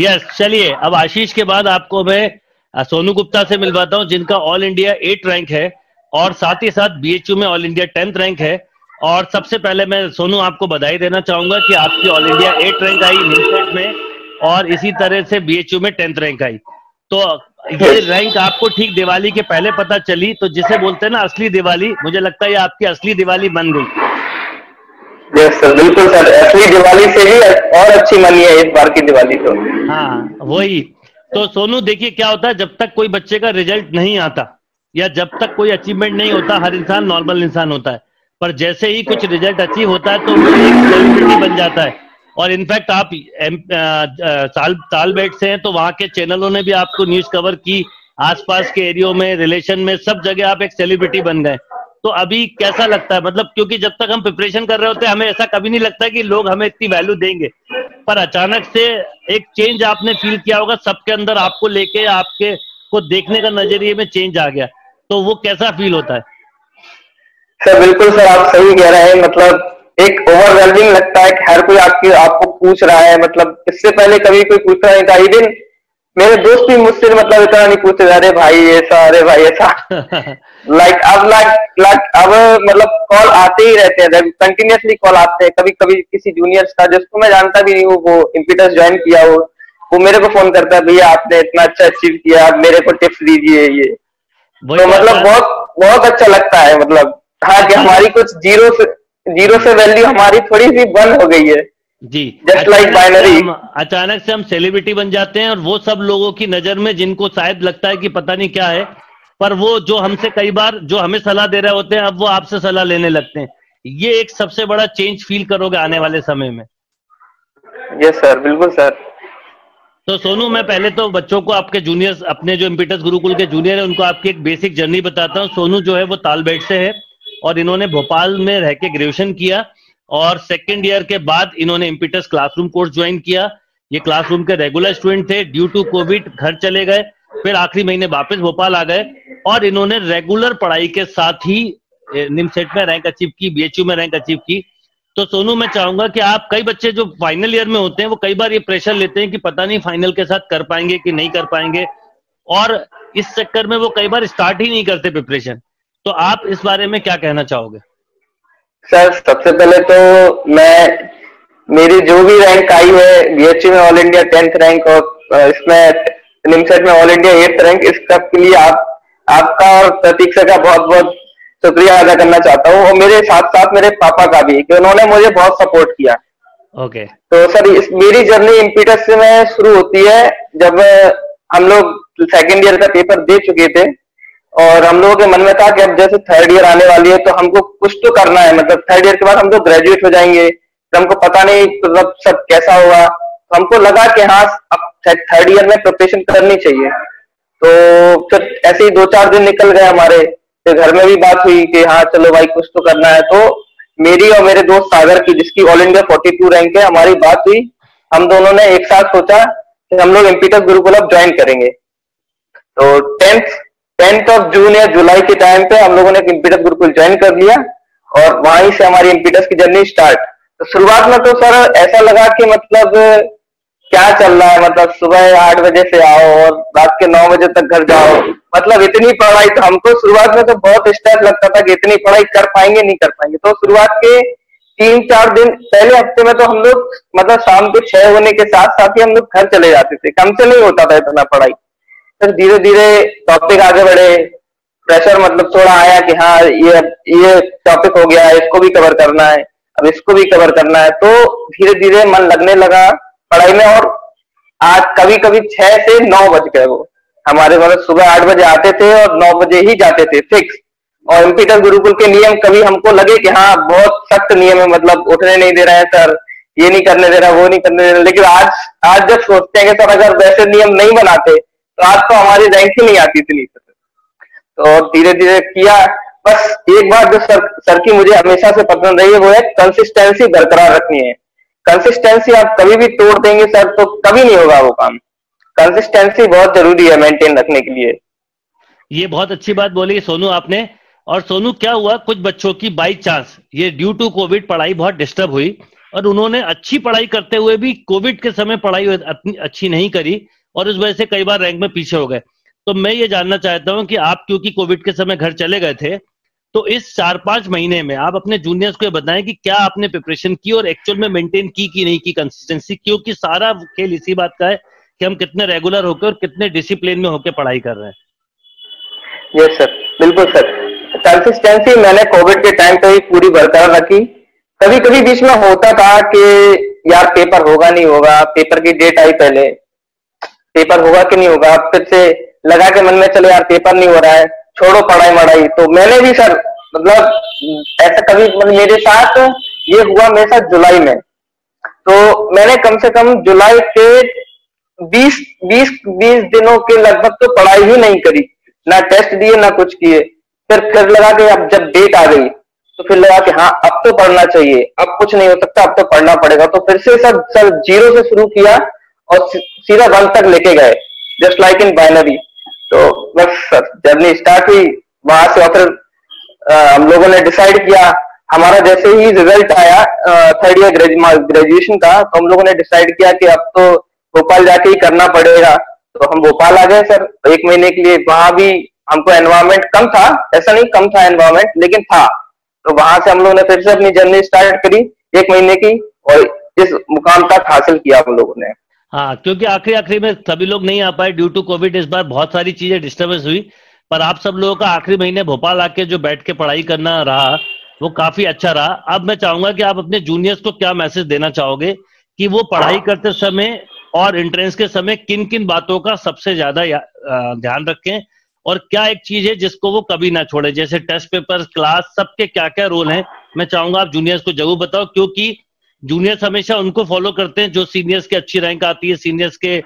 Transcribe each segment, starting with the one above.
Yes चलिए अब आशीष के बाद आपको मैं सोनू गुप्ता से मिलवाता हूँ जिनका ऑल इंडिया 8 रैंक है और साथ ही साथ BHU में ऑल इंडिया 10th रैंक है। और सबसे पहले मैं सोनू आपको बधाई देना चाहूंगा कि आपकी ऑल इंडिया 8 रैंक आई NIMCET में और इसी तरह से BHU में 10th रैंक आई। तो ये रैंक आपको ठीक दिवाली के पहले पता चली, तो जिसे बोलते हैं ना असली दिवाली, मुझे लगता है ये आपकी असली दिवाली बन गई। यस सर, बिल्कुल सर, असली दिवाली से भी और अच्छी मनी है इस बार की दिवाली तो। हाँ वही तो सोनू, देखिए क्या होता है, जब तक कोई बच्चे का रिजल्ट नहीं आता या जब तक कोई अचीवमेंट नहीं होता, हर इंसान नॉर्मल इंसान होता है, पर जैसे ही कुछ रिजल्ट अचीव होता है तो वो एक सेलिब्रिटी बन जाता है। और इनफैक्ट आप तालबेट से हैं तो वहाँ के चैनलों ने भी आपको न्यूज कवर की, आसपास के एरियो में, रिलेशन में, सब जगह आप एक सेलिब्रिटी बन गए। तो अभी कैसा लगता है, मतलब क्योंकि जब तक हम प्रिपरेशन कर रहे होते हैं हमें ऐसा कभी नहीं लगता कि लोग हमें इतनी वैल्यू देंगे, पर अचानक से एक चेंज आपने फील किया होगा सबके अंदर, आपको लेके आपके को देखने का नजरिए में चेंज आ गया, तो वो कैसा फील होता है? सर बिल्कुल सर, आप सही कह रहे हैं, मतलब एक ओवरवेलमिंग लगता है कि हर कोई आपके आपको पूछ रहा है। मतलब इससे पहले कभी कोई पूछता नहीं था, इवन मेरे दोस्त भी मुझसे मतलब इतना नहीं पूछते, अरे भाई ऐसा, अरे भाई ऐसा अब मतलब कॉल आते ही रहते हैं, कंटिन्यूअसली कॉल आते हैं। कभी कभी किसी जूनियर्स का, जिसको मैं जानता भी नहीं हूँ, वो इम्पीटस ज्वाइन किया हो, वो मेरे को फोन करता है, भैया आपने इतना अच्छा अचीव किया, मेरे को टिप्स दीजिए। ये तो मतलब बहुत बहुत अच्छा लगता है, मतलब हाँ कि हमारी कुछ जीरो से वैल्यू हमारी थोड़ी सी बंद हो गई है जी, जस्ट लाइक बाइनरी। अचानक से हम सेलिब्रिटी बन जाते हैं और वो सब लोगों की नजर में जिनको शायद लगता है कि पता नहीं क्या है, पर वो जो हमसे कई बार जो हमें सलाह दे रहे होते हैं अब वो आपसे सलाह लेने लगते हैं। ये एक सबसे बड़ा चेंज फील करोगे आने वाले समय में। यस सर, बिल्कुल सर। तो सोनू, मैं पहले तो बच्चों को आपके जूनियर्स, अपने जो इम्पीटस गुरुकुल के जूनियर है उनको आपकी एक बेसिक जर्नी बताता हूँ। सोनू जो है वो तालबेट से है और इन्होंने भोपाल में रह के ग्रेजुएशन किया और सेकेंड ईयर के बाद इन्होंने इम्पीटस क्लासरूम कोर्स ज्वाइन किया। ये क्लासरूम के रेगुलर स्टूडेंट थे, ड्यू टू कोविड घर चले गए, फिर आखिरी महीने वापस भोपाल आ गए और इन्होंने रेगुलर पढ़ाई के साथ ही NIMCET में रैंक अचीव की, BHU में रैंक अचीव की। तो सोनू, मैं चाहूंगा कि आप, कई बच्चे जो फाइनल ईयर में होते हैं वो कई बार ये प्रेशर लेते हैं कि पता नहीं फाइनल के साथ कर पाएंगे कि नहीं कर पाएंगे, और इस चक्कर में वो कई बार स्टार्ट ही नहीं करते प्रिपरेशन, तो आप इस बारे में क्या कहना चाहोगे? सर सबसे पहले तो मेरी जो भी रैंक आई है, BHU में ऑल इंडिया 10th रैंक और इसमें NIMCET में ऑल इंडिया 8th रैंक, इसका के लिए आपका और प्रतीक्षा का बहुत बहुत शुक्रिया अदा करना चाहता हूँ, और मेरे साथ साथ मेरे पापा का भी, कि उन्होंने मुझे बहुत सपोर्ट किया। ओके तो सर मेरी जर्नी इम्पीटस से में शुरू होती है जब हम लोग सेकेंड ईयर का पेपर दे चुके थे और हम लोगों के मन में था कि अब जैसे थर्ड ईयर आने वाली है तो हमको कुछ तो करना है, मतलब थर्ड ईयर के बाद हम तो ग्रेजुएट हो जाएंगे तो हमको पता नहीं मतलब सब कैसा होगा, तो हमको लगा कि हाँ अब थर्ड ईयर में प्रिपरेशन करनी चाहिए। तो फिर ऐसे ही 2-4 दिन निकल गए हमारे, तो घर में भी बात हुई कि हाँ चलो भाई कुछ तो करना है, तो मेरी और मेरे दोस्त सागर की, जिसकी ऑल इंडिया 42 रैंक है, हमारी बात हुई। हम दोनों ने एक साथ सोचा कि हम लोग इम्पीटस गुरुकुल अब ज्वाइन करेंगे। तो 10th ऑफ जून या जुलाई के टाइम पे हम लोगों ने इम्पीटस गुरुकुल ज्वाइन कर लिया और वहीं से हमारी इम्पीटस की जर्नी स्टार्ट। तो शुरुआत में तो सर ऐसा लगा कि मतलब क्या चल रहा है, मतलब सुबह 8 बजे से आओ और रात के 9 बजे तक घर जाओ, मतलब इतनी पढ़ाई। तो हमको शुरुआत में तो बहुत स्ट्रेस लगता था कि इतनी पढ़ाई कर पाएंगे नहीं कर पाएंगे। तो शुरुआत के 3-4 दिन पहले हफ्ते में तो हम लोग मतलब शाम को 6 होने के साथ साथ ही हम लोग घर चले जाते थे, कम से नहीं होता था इतना पढ़ाई। फिर धीरे धीरे टॉपिक आगे बढ़े, प्रेशर मतलब थोड़ा आया कि हाँ ये टॉपिक हो गया है, इसको भी कवर करना है, अब इसको भी कवर करना है, तो धीरे धीरे मन लगने लगा पढ़ाई में। और आज कभी कभी 6 से 9 बज गए, वो हमारे मतलब सुबह 8 बजे आते थे और 9 बजे ही जाते थे फिक्स। और इम्पीटस गुरुकुल के नियम कभी हमको लगे कि हाँ बहुत सख्त नियम है, मतलब उठने नहीं दे रहे हैं सर, ये नहीं करने दे रहा, वो नहीं करने दे रहा, लेकिन आज जब सोचते हैं कि सर अगर वैसे नियम नहीं बनाते तो आज तो हमारी रैंक ही नहीं आती इतनी। तो धीरे धीरे किया, बस एक बात जो सर की मुझे हमेशा से पसंद रही है वो है कंसिस्टेंसी बरकरार रखनी है। कंसिस्टेंसी आप कभी भी तोड़ देंगे सर तो कभी नहीं होगा वो काम। कंसिस्टेंसी बहुत जरूरी है मेंटेन रखने के लिए। ये बहुत अच्छी बात बोली सोनू आपने। और सोनू क्या हुआ, कुछ बच्चों की बाई चांस ये ड्यू टू कोविड पढ़ाई बहुत डिस्टर्ब हुई और उन्होंने अच्छी पढ़ाई करते हुए भी कोविड के समय पढ़ाई अच्छी नहीं करी और उस वजह से कई बार रैंक में पीछे हो गए। तो मैं ये जानना चाहता हूं कि आप, क्योंकि कोविड के समय घर चले गए थे, तो इस 4-5 महीने में आप अपने जूनियर्स को बताएं कि क्या आपने प्रिपरेशन की और एक्चुअल में मेंटेन की नहीं की कंसिस्टेंसी, क्योंकि सारा खेल इसी बात का है कि हम कितने रेगुलर होकर और कितने डिसिप्लिन में होकर पढ़ाई कर रहे हैं। यस सर, बिल्कुल सर, कंसिस्टेंसी मैंने कोविड के टाइम पे ही पूरी बरकरार रखी। कभी कभी बीच में होता था कि यार पेपर होगा नहीं होगा, पेपर की डेट आई पहले, पेपर होगा कि नहीं होगा, फिर से लगा के मन में चलो यार पेपर नहीं हो रहा है, छोड़ो पढ़ाई मढ़ाई। तो मैंने भी सर मतलब ऐसा कभी मतलब मेरे साथ ये हुआ, मेरे साथ जुलाई में, तो मैंने कम से कम जुलाई के 20 दिनों के लगभग तो पढ़ाई ही नहीं करी, ना टेस्ट दिए ना कुछ किए। फिर लगा के अब जब डेट आ गई तो फिर लगा कि हाँ अब तो पढ़ना चाहिए, अब कुछ नहीं हो सकता, अब तो पढ़ना पड़ेगा। तो फिर से सब सर जीरो से शुरू किया और सीधा 1 तक लेके गए, जस्ट लाइक इन बाइनरी। तो बस सर जर्नी स्टार्ट हुई वहां से और फिर हम लोगों ने डिसाइड किया, हमारा जैसे ही रिजल्ट आया 3rd ईयर ग्रेजुएशन का, तो हम लोगों ने डिसाइड किया कि अब तो भोपाल जाके ही करना पड़ेगा। तो हम भोपाल आ गए सर 1 महीने के लिए। वहां भी हमको एनवायरमेंट कम था, ऐसा नहीं कम था एनवायरमेंट, लेकिन था। तो वहां से हम लोगों ने फिर से अपनी जर्नी स्टार्ट करी 1 महीने की और इस मुकाम तक हासिल किया हम लोगों ने। हाँ, क्योंकि आखिरी आखिरी में सभी लोग नहीं आ पाए ड्यू टू कोविड। इस बार बहुत सारी चीजें डिस्टर्बेंस हुई, पर आप सब लोगों का आखिरी महीने भोपाल आके जो बैठ के पढ़ाई करना रहा वो काफी अच्छा रहा। अब मैं चाहूंगा कि आप अपने जूनियर्स को क्या मैसेज देना चाहोगे कि वो पढ़ाई करते समय और एंट्रेंस के समय किन किन बातों का सबसे ज्यादा ध्यान रखें, और क्या एक चीज है जिसको वो कभी ना छोड़े, जैसे टेस्ट पेपर, क्लास, सबके क्या क्या रोल हैं। मैं चाहूंगा आप जूनियर्स को जरूर बताओ, क्योंकि जूनियर्स हमेशा उनको फॉलो करते हैं जो सीनियर्स के अच्छी रैंक आती है, सीनियर्स के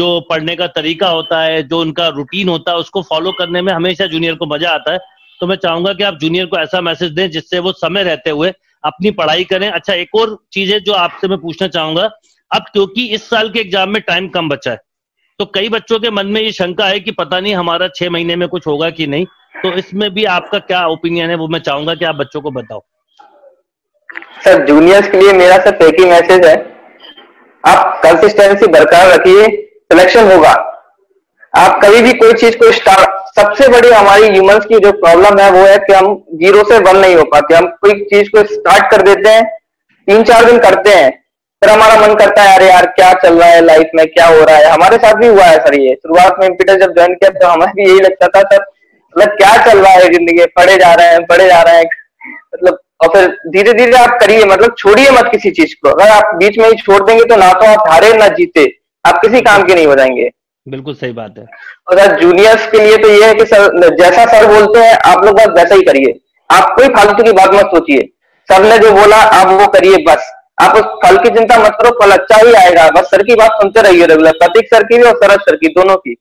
जो पढ़ने का तरीका होता है, जो उनका रूटीन होता है, उसको फॉलो करने में हमेशा जूनियर को मजा आता है। तो मैं चाहूंगा कि आप जूनियर को ऐसा मैसेज दें जिससे वो समय रहते हुए अपनी पढ़ाई करें। अच्छा, एक और चीज है जो आपसे मैं पूछना चाहूंगा, अब क्योंकि इस साल के एग्जाम में टाइम कम बचा है, तो कई बच्चों के मन में ये शंका है कि पता नहीं हमारा 6 महीने में कुछ होगा कि नहीं, तो इसमें भी आपका क्या ओपिनियन है, वो मैं चाहूंगा कि आप बच्चों को बताओ। सर जूनियर्स के लिए मेरा सिर्फ एक ही मैसेज है, आप कंसिस्टेंसी बरकरार रखिए, सिलेक्शन होगा। आप कभी भी कोई चीज को स्टार्ट, सबसे बड़ी हमारी ह्यूमंस की जो प्रॉब्लम है वो है कि हम 0 से 1 नहीं हो पाते। हम कोई चीज को स्टार्ट कर देते हैं, 3-4 दिन करते हैं, फिर हमारा मन करता है अरे यार क्या चल रहा है लाइफ में, क्या हो रहा है। हमारे साथ भी हुआ है सर ये, शुरुआत में इम्पीटस जब ज्वाइन किया तो हमें भी यही लगता था सर मतलब क्या चल रहा है जिंदगी में, पढ़े जा रहे हैं मतलब। और फिर धीरे धीरे आप करिए, मतलब छोड़िए मत किसी चीज को। अगर आप बीच में ही छोड़ देंगे तो ना तो आप हारे ना जीते, आप किसी काम के नहीं हो जाएंगे। बिल्कुल सही बात है। और सर जूनियर्स के लिए तो ये है कि सर जैसा सर बोलते हैं आप लोग बस वैसा ही करिए, आप कोई फालतू की बात मत सोचिए, सर ने जो बोला आप वो करिए बस, आप उस फल की चिंता मत करो, फल अच्छा ही आएगा। बस सर की बात सुनते रहिए रेगुलर, प्रतीक सर की भी और सरस सर की, दोनों की।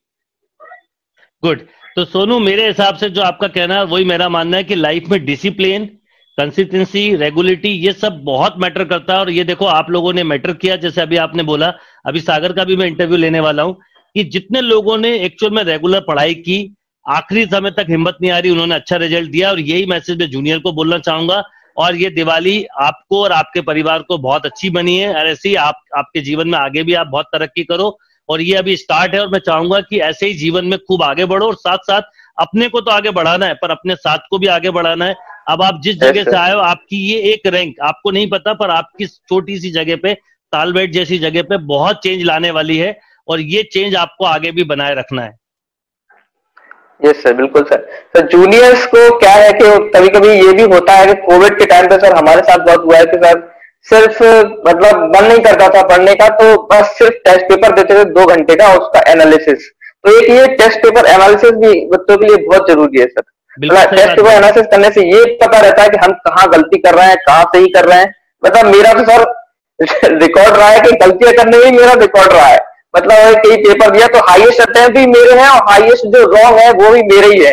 गुड। तो सोनू, मेरे हिसाब से जो आपका कहना है वही मेरा मानना है कि लाइफ में डिसिप्लिन, कंसिस्टेंसी, रेगुलरिटी, ये सब बहुत मैटर करता है। और ये देखो आप लोगों ने मैटर किया, जैसे अभी आपने बोला, अभी सागर का भी मैं इंटरव्यू लेने वाला हूँ कि जितने लोगों ने एक्चुअल में रेगुलर पढ़ाई की, आखिरी समय तक हिम्मत नहीं आ रही, उन्होंने अच्छा रिजल्ट दिया। और यही मैसेज मैं जूनियर को बोलना चाहूंगा। और ये दिवाली आपको और आपके परिवार को बहुत अच्छी बनी है, और ऐसे ही आपके जीवन में आगे भी आप बहुत तरक्की करो। और ये अभी स्टार्ट है और मैं चाहूंगा कि ऐसे ही जीवन में खूब आगे बढ़ो, और साथ साथ अपने को तो आगे बढ़ाना है पर अपने साथ को भी आगे बढ़ाना है। अब आप जिस जगह से आए हो, आपकी ये एक रैंक आपको नहीं पता, पर आपकी छोटी सी जगह पे, तालबेट जैसी जगह पे बहुत चेंज लाने वाली है, और ये चेंज आपको आगे भी बनाए रखना है। यस सर, बिल्कुल सर। सर जूनियर्स को क्या है कि कभी कभी ये भी होता है कि कोविड के टाइम पे सर हमारे साथ बहुत हुआ है कि सर सिर्फ मतलब मन नहीं करता था पढ़ने का, तो बस सिर्फ टेस्ट पेपर देते थे 2 घंटे का और उसका एनालिसिस। तो एक ये टेस्ट पेपर एनालिसिस भी बच्चों के लिए बहुत जरूरी है सर। टेस्ट पेपर एनालिसिस करने से ये पता रहता है कि हम कहाँ गलती कर रहे हैं, कहाँ सही कर रहे हैं। मतलब मेरा तो सर रिकॉर्ड रहा है कि गलतियां करने में मेरा रिकॉर्ड रहा है, मतलब कई पेपर दिया तो हाईएस्ट अटेम्प्ट भी मेरे हैं और हाईएस्ट जो रॉन्ग है वो भी मेरे ही है।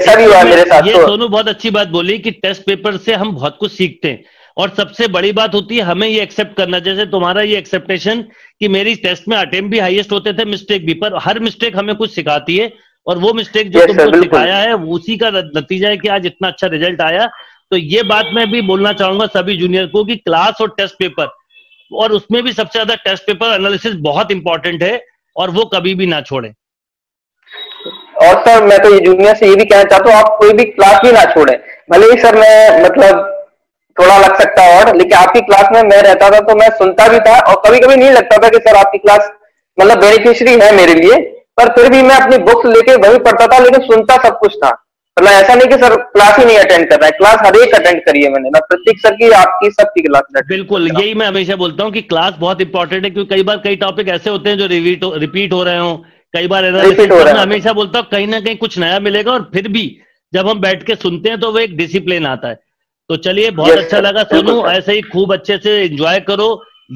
ऐसा भी हुआ मेरे साथ। ये सोनू बहुत अच्छी बात बोली कि टेस्ट पेपर से हम बहुत कुछ सीखते हैं, और सबसे बड़ी बात होती है हमें ये एक्सेप्ट करना। जैसे तुम्हारा ये एक्सेप्टेशन कि मेरी टेस्ट में अटेम्प्ट भी हाईएस्ट होते थे, मिस्टेक भी, पर हर मिस्टेक हमें कुछ सिखाती है, और वो मिस्टेक जो तुमको सिखाया है उसी का नतीजा है कि आज इतना अच्छा रिजल्ट आया। तो ये बात मैं भी बोलना चाहूंगा सभी जूनियर को कि क्लास और टेस्ट पेपर, और उसमें भी सबसे ज्यादा टेस्ट पेपर एनालिसिस बहुत इंपॉर्टेंट है और वो कभी भी ना छोड़े। और सर मैं तो ये जूनियर से ये भी कहना चाहता हूँ, आप कोई भी क्लास भी ना छोड़े, भले ही सर मैं मतलब थोड़ा लग सकता है और, लेकिन आपकी क्लास में मैं रहता था तो मैं सुनता भी था और कभी कभी नहीं लगता था कि सर आपकी क्लास मतलब बेनिफिशियरी है मेरे लिए, पर फिर भी मैं अपनी बुक्स लेके वही पढ़ता था, लेकिन सुनता सब कुछ था। मतलब ऐसा नहीं कि सर क्लास ही नहीं अटेंड कर रहा है, क्लास हर एक अटेंड करी है मैंने, प्रत्येक सर की, आपकी, सबकी क्लास। बिल्कुल, यही मैं हमेशा बोलता हूँ कि क्लास बहुत इंपॉर्टेंट है, क्योंकि कई बार कई टॉपिक ऐसे होते हैं जो रिपीट हो रहे हो, कई बार हमेशा बोलता हूँ कहीं ना कहीं कुछ नया मिलेगा, और फिर भी जब हम बैठ के सुनते हैं तो वो एक डिसिप्लिन आता है। तो चलिए, बहुत अच्छा लगा सोनू, ऐसे ही खूब अच्छे से एंजॉय करो,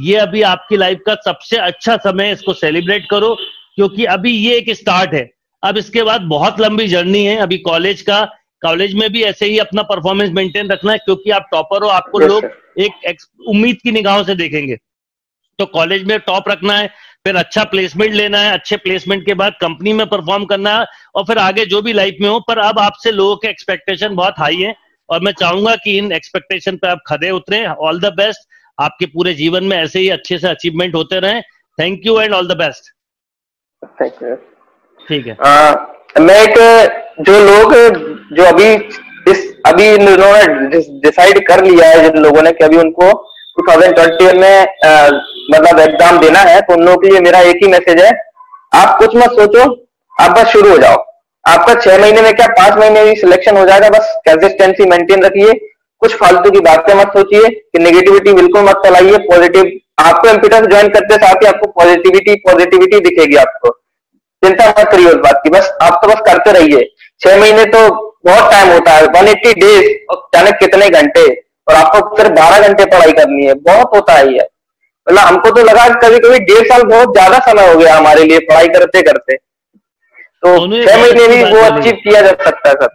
ये अभी आपकी लाइफ का सबसे अच्छा समय, इसको सेलिब्रेट करो, क्योंकि अभी ये एक स्टार्ट है, अब इसके बाद बहुत लंबी जर्नी है। अभी कॉलेज में भी ऐसे ही अपना परफॉर्मेंस मेंटेन रखना है, क्योंकि आप टॉपर हो, आपको लोग एक उम्मीद की निगाहों से देखेंगे, तो कॉलेज में टॉप रखना है, फिर अच्छा प्लेसमेंट लेना है, अच्छे प्लेसमेंट के बाद कंपनी में परफॉर्म करना है, और फिर आगे जो भी लाइफ में हो। पर अब आपसे लोगों के एक्सपेक्टेशन बहुत हाई है, और मैं चाहूंगा कि इन एक्सपेक्टेशन पर आप खड़े उतरे। ऑल द बेस्ट, आपके पूरे जीवन में ऐसे ही अच्छे से अचीवमेंट होते रहें। Thank you and all the best. Thank you. ठीक है, मैं एक जो लोग जो अभी उन्होंने डिसाइड कर लिया है, जिन लोगों ने कि अभी उनको 2020 में मतलब एग्जाम देना है, तो उन लोगों के लिए मेरा एक ही मैसेज है, आप कुछ मत सोचो, आप बस शुरू हो जाओ। आपका 6 महीने में क्या 5 महीने में सिलेक्शन हो जाएगा, बस कंसिस्टेंसी मेंटेन रखिए, कुछ फालतू की बातें मत सोचिए, कि नेगेटिविटी बिल्कुल मत फैलाइए। पॉजिटिव, आपको इम्पिटेंस ज्वाइन करते साथ ही आपको पॉजिटिविटी दिखेगी, आपको चिंता मत करिए उस बात की, बस आप तो बस करते रहिए। 6 महीने तो बहुत टाइम होता है, 180 डेज अचानक कितने घंटे, और आपको सिर्फ 12 घंटे पढ़ाई करनी है, बहुत होता है ये। मतलब हमको तो लगा कभी कभी 1.5 साल बहुत ज्यादा समय हो गया हमारे लिए पढ़ाई करते करते, तो 6 महीने भी वो अचीव किया जा सकता है। सर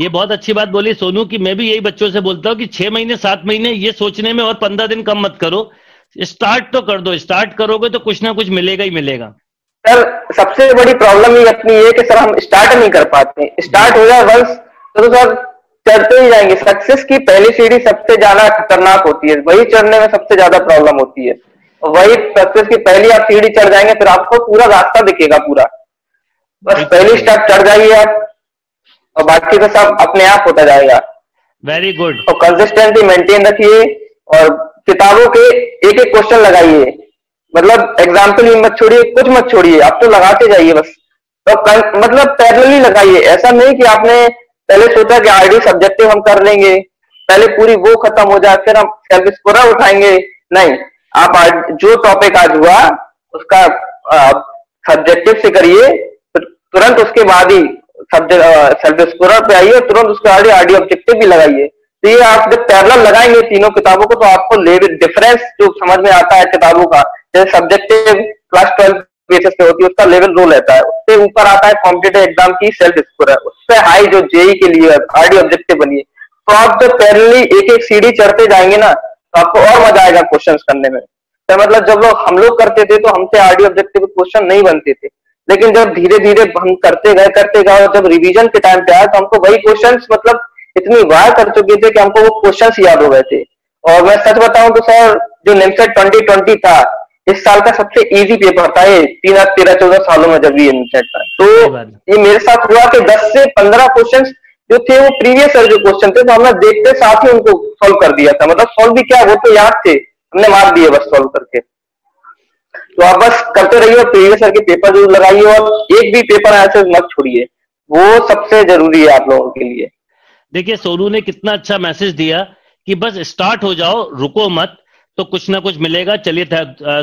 ये बहुत अच्छी बात बोली सोनू की, मैं भी यही बच्चों से बोलता हूँ कि 6 महीने 7 महीने ये सोचने में और 15 दिन कम मत करो, स्टार्ट तो कर दो, स्टार्ट करोगे तो कुछ ना कुछ मिलेगा ही मिलेगा। सर सबसे बड़ी प्रॉब्लम ये अपनी है कि सर हम स्टार्ट नहीं कर पाते, स्टार्ट हो जाए वंस तो सर चढ़ते ही जाएंगे। सक्सेस की पहली सीढ़ी सबसे ज्यादा खतरनाक होती है, वही चढ़ने में सबसे ज्यादा प्रॉब्लम होती है, वही सक्सेस की पहली आप सीढ़ी चढ़ जाएंगे, फिर आपको पूरा रास्ता दिखेगा पूरा, बस पहली स्टेप चढ़ जाइए आप, और बाकी तो सब अपने आप होता जाएगा। Very good. और कंसिस्टेंसी मेंटेन रखिए, और किताबों के एक एक क्वेश्चन लगाइए, मतलब एग्जाम्पल ही मत छोड़िए, कुछ मत छोड़िए, आप तो लगाते जाइए बस, तो मतलब पैरेलली लगाइए। ऐसा नहीं कि आपने पहले सोचा कि आईडी सब्जेक्टिव हम कर लेंगे, पहले पूरी वो खत्म हो जाए फिर हम सर्विस पूरा उठाएंगे, नहीं, आप आज जो टॉपिक आज हुआ उसका सब्जेक्टिव से करिए, तुरंत उसके बाद ही सर्विस पूरा पे आइए, तुरंत उसके आगे आरडी ऑब्जेक्टिव भी लगाइए। तो ये आप जब पैरेलल लगाएंगे तीनों किताबों को, तो आपको डिफरेंस जो समझ में आता है किताबों का, जैसे सब्जेक्टिव क्लास 12 बेसिस पे होती है, उसका लेवल रो रहता है, उससे ऊपर आता है कॉम्पिटेटिव एग्जाम की सेल्फ स्कोर है, उससे हाई जो जेई के लिए आरडी ऑब्जेक्टिव बनिए। तो आप जब पैरेलली एक एक सीढ़ी चढ़ते जाएंगे ना, तो आपको और मजा आएगा क्वेश्चन करने में। तो मतलब जब हम लोग करते थे तो हमसे आरडी ऑब्जेक्टिव क्वेश्चन नहीं बनते थे, लेकिन जब धीरे धीरे हम करते गए, जब रिवीजन के टाइम पे आया तो हमको वही क्वेश्चंस मतलब इतनी बार कर चुके थे कि हमको वो क्वेश्चंस याद हो गए थे। और मैं सच बताऊं तो सर, जो निमसेट 2020 था, इस साल का सबसे इजी पेपर था ये, 13-14 सालों में जब ये निमसेट था, तो ये मेरे साथ हुआ कि 10 से 15 क्वेश्चन जो थे वो प्रीवियस ईयर जो क्वेश्चन थे, तो हमने देखते साथ ही उनको सॉल्व कर दिया था, मतलब सॉल्व भी क्या वो तो याद थे, हमने मार दिए बस सॉल्व करके। तो आप बस करते रहिए, प्रीवियस ईयर के पेपर जरूर लगाइए, और एक भी पेपर ऐसे मत छोड़िए, वो सबसे जरूरी है आप लोगों के लिए। देखिए सोनू ने कितना अच्छा मैसेज दिया कि बस स्टार्ट हो जाओ, रुको मत, तो कुछ ना कुछ मिलेगा। चलिए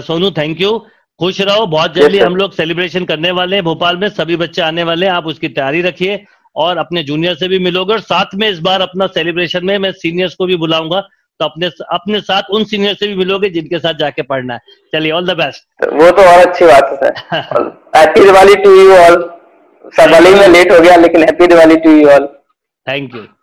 सोनू, थैंक यू, खुश रहो, बहुत जल्दी हम लोग सेलिब्रेशन करने वाले हैं भोपाल में, सभी बच्चे आने वाले हैं, आप उसकी तैयारी रखिए और अपने जूनियर से भी मिलोगे, और साथ में इस बार अपना सेलिब्रेशन में मैं सीनियर्स को भी बुलाऊंगा, तो अपने साथ उन सीनियर से भी मिलोगे जिनके साथ जाके पढ़ना है। चलिए, ऑल द बेस्ट। वो तो और अच्छी बात है sir. Happy Diwali to you all. Sir भले ही मैं लेट हो गया, लेकिन happy Diwali to you all. Thank you.